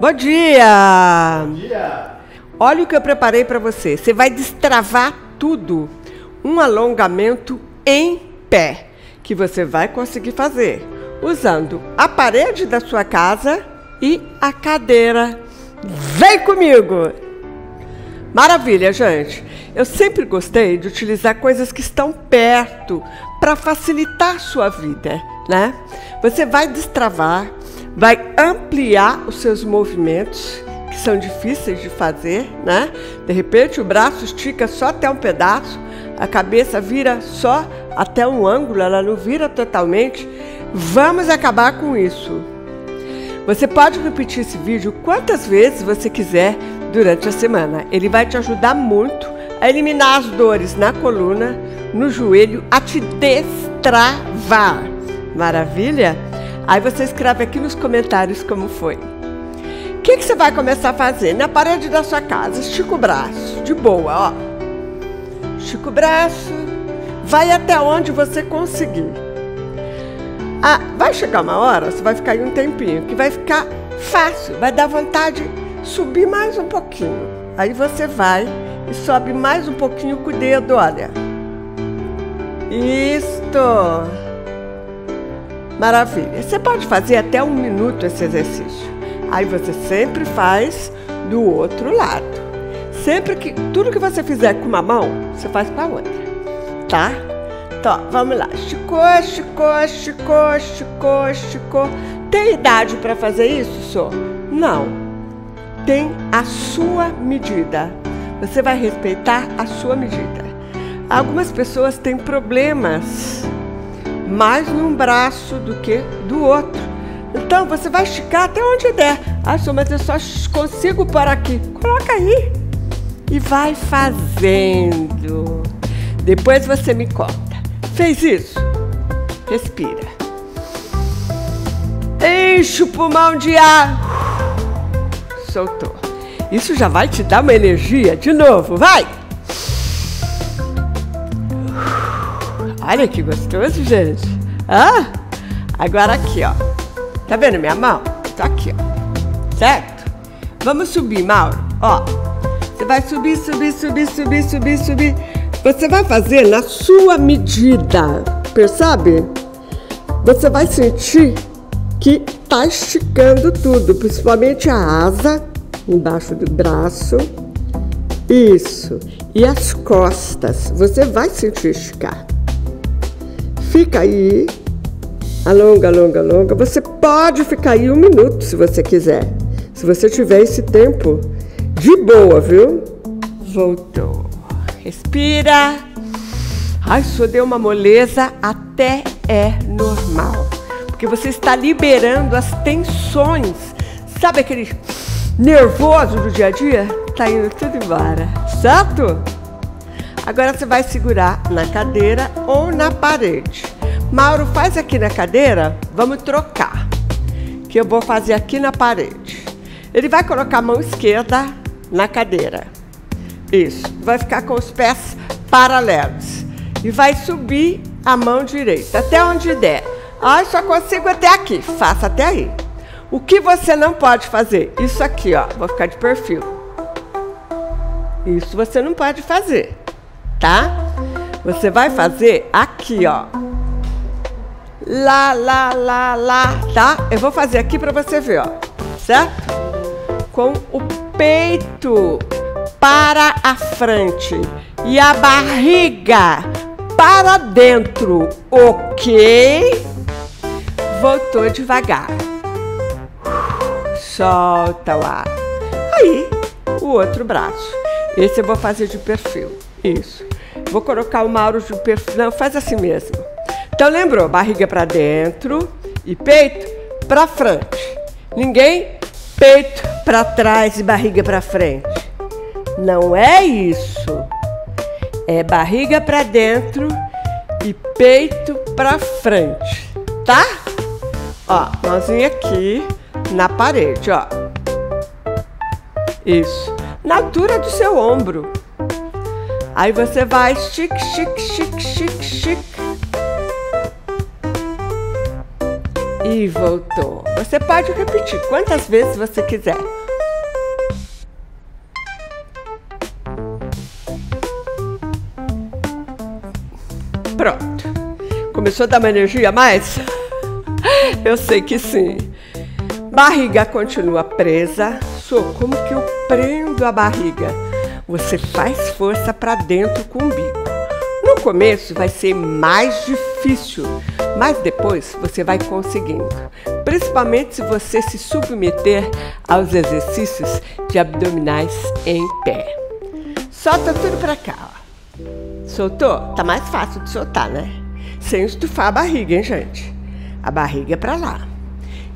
Bom dia! Bom dia! Olha o que eu preparei para você. Você vai destravar tudo. Um alongamento em pé, que você vai conseguir fazer usando a parede da sua casa e a cadeira. Vem comigo! Maravilha, gente! Eu sempre gostei de utilizar coisas que estão perto para facilitar a sua vida, né? Você vai destravar, vai ampliar os seus movimentos, que são difíceis de fazer, né? De repente o braço estica só até um pedaço, a cabeça vira só até um ângulo, ela não vira totalmente. Vamos acabar com isso. Você pode repetir esse vídeo quantas vezes você quiser durante a semana. Ele vai te ajudar muito a eliminar as dores na coluna, no joelho, a te destravar. Maravilha? Aí você escreve aqui nos comentários como foi. O que você vai começar a fazer? Na parede da sua casa, estica o braço, de boa, ó. Estica o braço, vai até onde você conseguir. Ah, vai chegar uma hora, você vai ficar aí um tempinho, que vai ficar fácil, vai dar vontade de subir mais um pouquinho. Aí você vai e sobe mais um pouquinho com o dedo, olha. Isto! Maravilha! Você pode fazer até 1 minuto esse exercício. Aí você sempre faz do outro lado. Sempre que tudo que você fizer com uma mão, você faz com a outra, tá? Então, ó, vamos lá. Esticou, esticou, esticou, esticou, esticou. Tem idade para fazer isso, senhor? Não. Tem a sua medida. Você vai respeitar a sua medida. Algumas pessoas têm problemas mais num braço do que do outro. Então você vai esticar até onde der. Ah, senhor, mas eu só consigo parar aqui. Coloca aí e vai fazendo. Depois você me conta. Fez isso? Respira. Enche o pulmão de ar. Soltou. Isso já vai te dar uma energia. De novo, vai! Olha que gostoso, gente. Ah, agora aqui, ó. Tá vendo minha mão? Tá aqui, ó. Certo? Vamos subir, Mauro. Ó, você vai subir, subir, subir, subir, subir, subir. Você vai fazer na sua medida, percebe? Você vai sentir que tá esticando tudo, principalmente a asa, embaixo do braço. Isso. E as costas. Você vai sentir esticar. Fica aí, alonga, alonga, alonga. Você pode ficar aí 1 minuto se você quiser. Se você tiver esse tempo, de boa, viu? Voltou. Respira. Ai, só deu uma moleza, até é normal. Porque você está liberando as tensões. Sabe aquele nervoso do dia a dia? Tá indo tudo embora, certo? Agora você vai segurar na cadeira ou na parede. Mauro, faz aqui na cadeira, vamos trocar. Que eu vou fazer aqui na parede. Ele vai colocar a mão esquerda na cadeira. Isso, vai ficar com os pés paralelos. E vai subir a mão direita, até onde der. Ah, só consigo até aqui, faça até aí. O que você não pode fazer? Isso aqui, ó, vou ficar de perfil. Isso você não pode fazer. Tá? Você vai fazer aqui, ó. Lá, lá, lá, lá, tá? Eu vou fazer aqui pra você ver, ó. Certo? Com o peito para a frente e a barriga para dentro, ok? Voltou devagar. Solta o ar. Aí, o outro braço. Esse eu vou fazer de perfil. Isso. Vou colocar o Mauro de perfil. Não, faz assim mesmo. Então, lembrou? Barriga para dentro e peito para frente. Ninguém peito para trás e barriga para frente. Não é isso. É barriga para dentro e peito para frente. Tá? Ó, mãozinha aqui na parede, ó. Isso. Na altura do seu ombro. Aí você vai, chique, chique, chique, chique, chique. e voltou. Você pode repetir quantas vezes você quiser. Pronto. Começou a dar uma energia a mais? Eu sei que sim. Barriga continua presa. Sô, como que eu prendo a barriga? Você faz força para dentro com o bico. No começo vai ser mais difícil, mas depois você vai conseguindo. Principalmente se você se submeter aos exercícios de abdominais em pé. Solta tudo para cá, ó. Soltou? Tá mais fácil de soltar, né? Sem estufar a barriga, hein, gente? A barriga é para lá.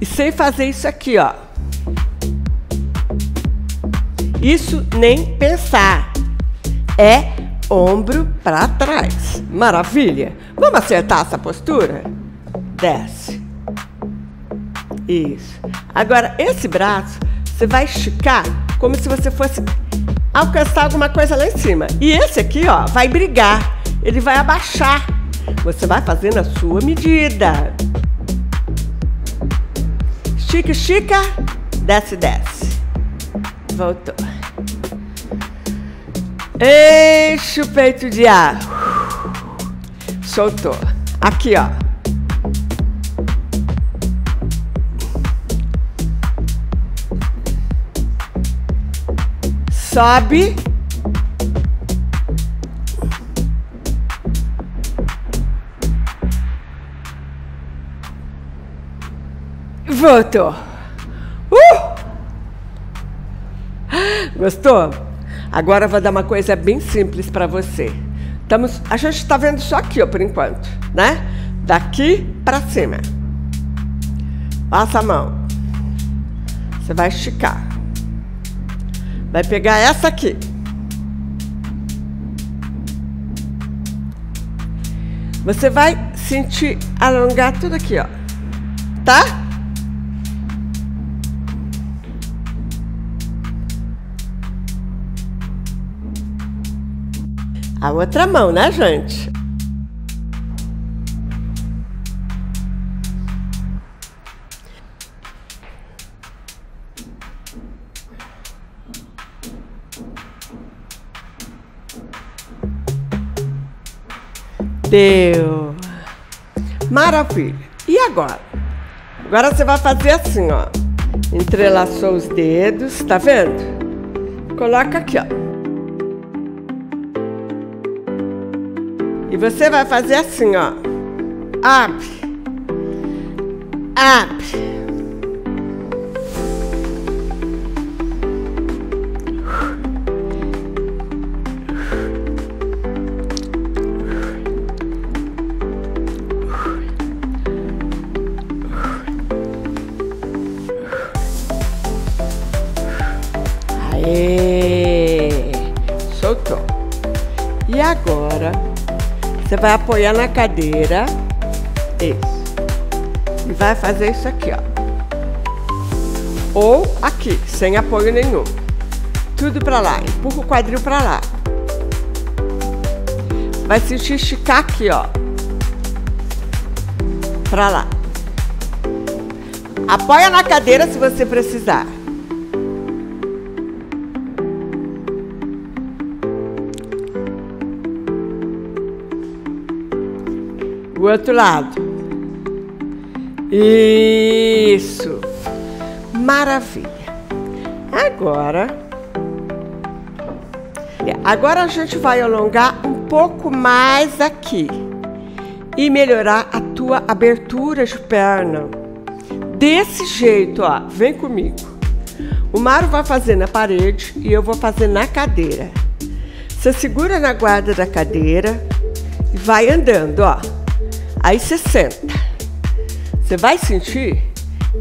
E sem fazer isso aqui, ó. Isso nem pensar. É ombro para trás. Maravilha! Vamos acertar essa postura? Desce. Isso. Agora, esse braço, você vai esticar como se você fosse alcançar alguma coisa lá em cima. E esse aqui, ó, vai brigar. Ele vai abaixar. Você vai fazendo a sua medida. Estica, estica. Desce, desce. Voltou. Enche o peito de ar. Soltou. Aqui, ó. Sobe. Voltou. Gostou? Agora eu vou dar uma coisa bem simples para você. A gente está vendo só aqui, ó, por enquanto, né? Daqui para cima. Passa a mão. Você vai esticar. Vai pegar essa aqui. Você vai sentir alongar tudo aqui, ó. Tá? A outra mão, né, gente? Deu! Maravilha! E agora? Agora você vai fazer assim, ó. Entrelaçou os dedos, tá vendo? Coloca aqui, ó. E você vai fazer assim, ó. Up. Up. Aê! Soltou. E agora você vai apoiar na cadeira, isso, e vai fazer isso aqui, ó, ou aqui, sem apoio nenhum, tudo pra lá, empurra o quadril pra lá, vai sentir esticar aqui, ó, pra lá, apoia na cadeira se você precisar. O outro lado. Isso. Maravilha. Agora a gente vai alongar um pouco mais aqui e melhorar a tua abertura de perna. Desse jeito, ó. Vem comigo. O Mário vai fazer na parede e eu vou fazer na cadeira. Você segura na guarda da cadeira e vai andando, ó. Aí você senta. Você vai sentir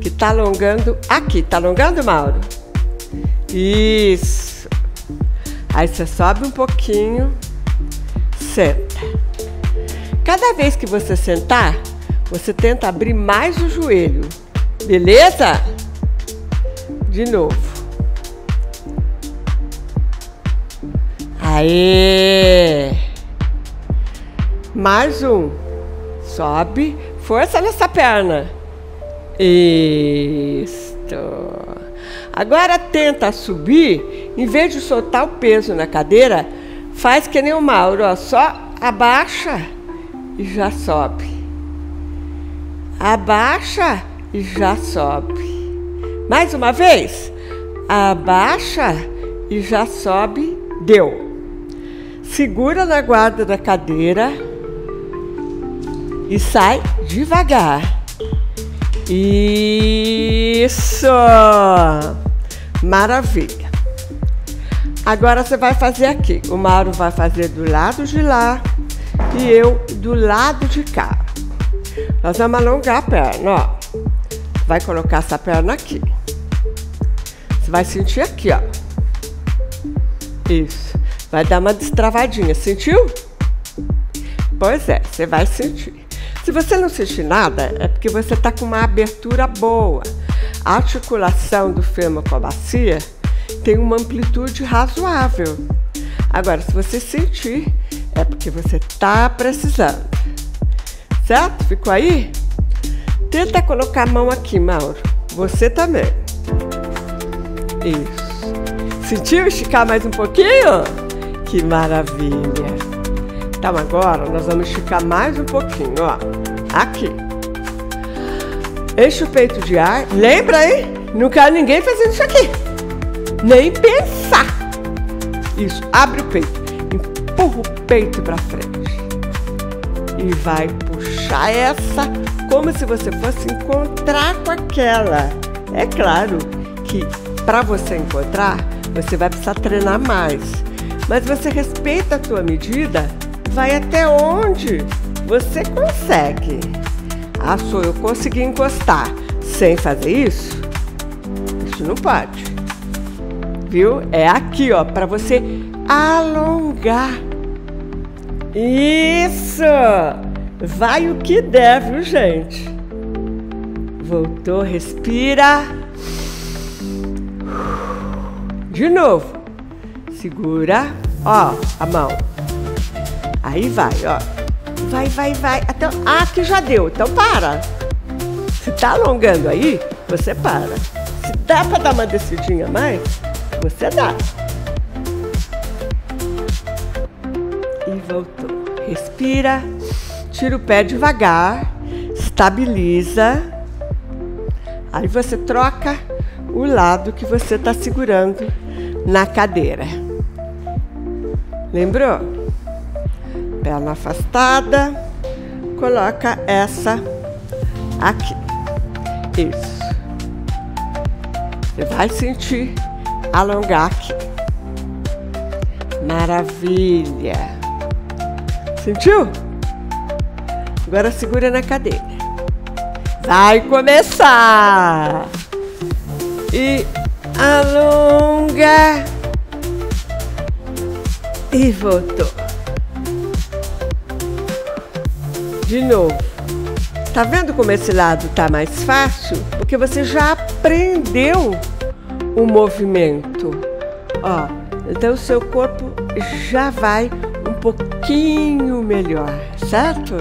que tá alongando aqui. Tá alongando, Mauro? Isso. Aí você sobe um pouquinho, senta. Cada vez que você sentar, você tenta abrir mais o joelho. Beleza? De novo. Aê! Mais um. Sobe, força nessa perna. Isto. Agora tenta subir, em vez de soltar o peso na cadeira, faz que nem o Mauro, ó, só abaixa e já sobe. Abaixa e já sobe. Mais uma vez, abaixa e já sobe, deu. Segura na guarda da cadeira e sai devagar. Isso! Maravilha! Agora você vai fazer aqui. O Mauro vai fazer do lado de lá e eu do lado de cá. Nós vamos alongar a perna, ó. Vai colocar essa perna aqui. Você vai sentir aqui, ó. Isso. Vai dar uma destravadinha. Sentiu? Pois é, você vai sentir. Se você não sentir nada, é porque você está com uma abertura boa. A articulação do fêmur com a bacia tem uma amplitude razoável. Agora, se você sentir, é porque você está precisando. Certo? Ficou aí? Tenta colocar a mão aqui, Mauro. Você também. Isso. Sentiu esticar mais um pouquinho? Que maravilha! Então agora nós vamos esticar mais um pouquinho, ó, aqui. Enche o peito de ar. Lembra aí? Não quero ninguém fazendo isso aqui. Nem pensar. Isso, abre o peito. Empurra o peito pra frente. E vai puxar essa como se você fosse encontrar com aquela. É claro que pra você encontrar, você vai precisar treinar mais. Mas você respeita a tua medida. Vai até onde você consegue. Ah, só eu consegui encostar sem fazer isso? Isso não pode. Viu? É aqui, ó, para você alongar. Isso! Vai o que der, viu, gente? Voltou, respira. De novo. Segura, ó, a mão. Aí vai, ó. Vai, vai, vai. Até... Ah, aqui já deu. Então para. Se tá alongando aí, você para. Se dá pra dar uma descidinha a mais, você dá. E voltou. Respira. Tira o pé devagar. Estabiliza. Aí você troca o lado que você tá segurando na cadeira. Lembrou? Perna afastada, coloca essa aqui. Isso. Você vai sentir alongar aqui. Maravilha. Sentiu? Agora segura na cadeira. Vai começar. E alonga. E voltou. De novo. Tá vendo como esse lado tá mais fácil? Porque você já aprendeu o movimento. Ó, então o seu corpo já vai um pouquinho melhor, certo?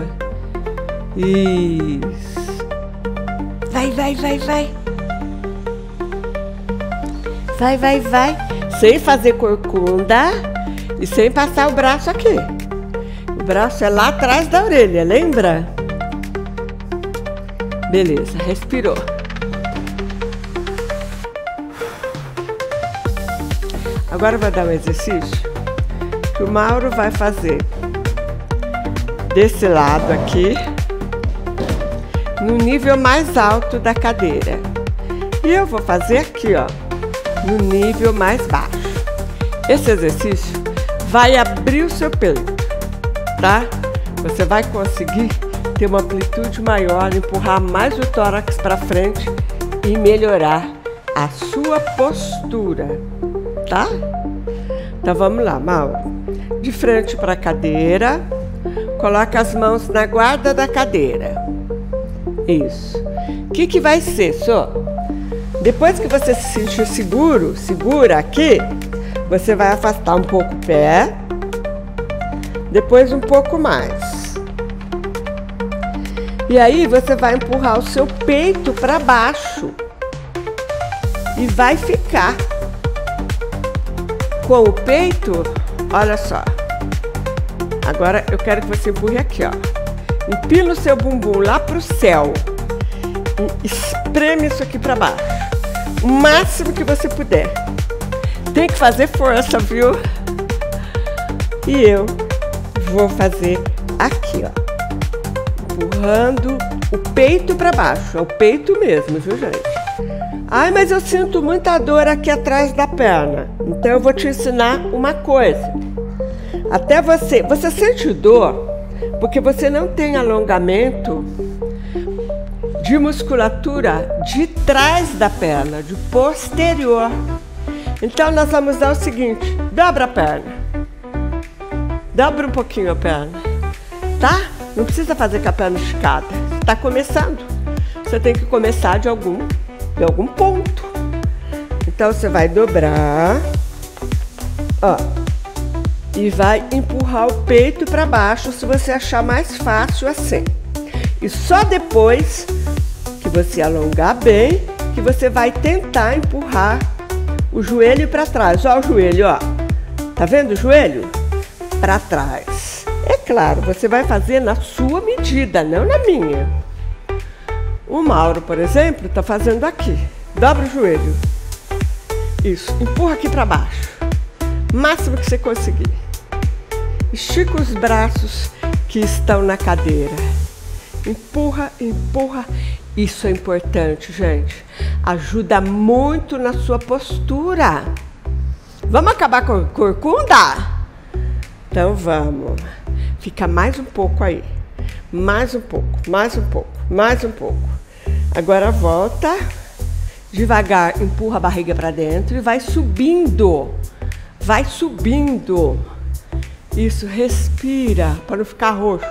Isso. Vai, vai, vai, vai. Vai, vai, vai. Sem fazer corcunda e sem passar o braço aqui. O braço é lá atrás da orelha, lembra? Beleza, respirou. Agora eu vou dar um exercício que o Mauro vai fazer desse lado aqui, no nível mais alto da cadeira. E eu vou fazer aqui, ó, no nível mais baixo. Esse exercício vai abrir o seu peito. Tá? Você vai conseguir ter uma amplitude maior, empurrar mais o tórax para frente e melhorar a sua postura, tá? Então vamos lá, Mauro. De frente para a cadeira, coloca as mãos na guarda da cadeira. Isso. O que que vai ser, só? Depois que você se sentir seguro, segura aqui, você vai afastar um pouco o pé. Depois um pouco mais. E aí você vai empurrar o seu peito para baixo e vai ficar com o peito, olha só. Agora eu quero que você empurre aqui, ó. Empila o seu bumbum lá pro céu. E espreme isso aqui para baixo. O máximo que você puder. Tem que fazer força, viu? E eu vou fazer aqui, ó. Empurrando o peito para baixo. É o peito mesmo, viu, gente? Ai, mas eu sinto muita dor aqui atrás da perna. Então eu vou te ensinar uma coisa. Até você sente dor porque você não tem alongamento de musculatura de trás da perna, de posterior. Então nós vamos dar o seguinte, dobra a perna. Dobra um pouquinho a perna, tá? Não precisa fazer com a perna esticada. Está começando. Você tem que começar de algum ponto. Então você vai dobrar, ó, e vai empurrar o peito para baixo se você achar mais fácil assim. E só depois que você alongar bem, que você vai tentar empurrar o joelho para trás. Ó o joelho, ó. Tá vendo o joelho? Para trás. É claro, você vai fazer na sua medida, não na minha. O Mauro, por exemplo, está fazendo aqui. Dobra o joelho. Isso. Empurra aqui para baixo. Máximo que você conseguir. Estica os braços que estão na cadeira. Empurra, empurra. Isso é importante, gente. Ajuda muito na sua postura. Vamos acabar com a corcunda? Então vamos. Fica mais um pouco aí. Mais um pouco, mais um pouco, mais um pouco. Agora volta. Devagar, empurra a barriga para dentro e vai subindo. Vai subindo. Isso, respira para não ficar roxo.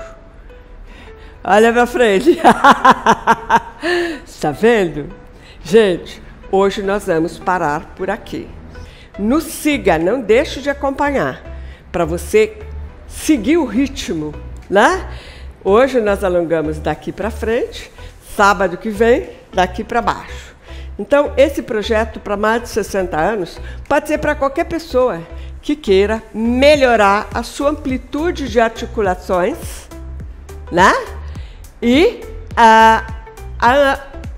Olha pra frente. Tá vendo? Gente, hoje nós vamos parar por aqui. Nos siga, não deixe de acompanhar. Para você seguir o ritmo, né? Hoje nós alongamos daqui para frente, sábado que vem, daqui para baixo. Então, esse projeto para mais de 60 anos pode ser para qualquer pessoa que queira melhorar a sua amplitude de articulações, né? E a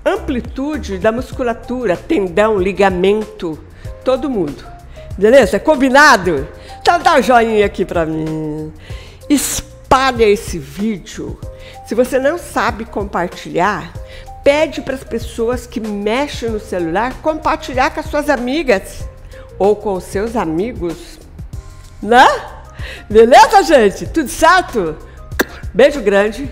amplitude da musculatura, tendão, ligamento, todo mundo. Beleza? Combinado? Então dá um joinha aqui pra mim. Espalha esse vídeo. Se você não sabe compartilhar, pede para as pessoas que mexem no celular compartilhar com as suas amigas ou com os seus amigos. Né? Beleza, gente? Tudo certo? Beijo grande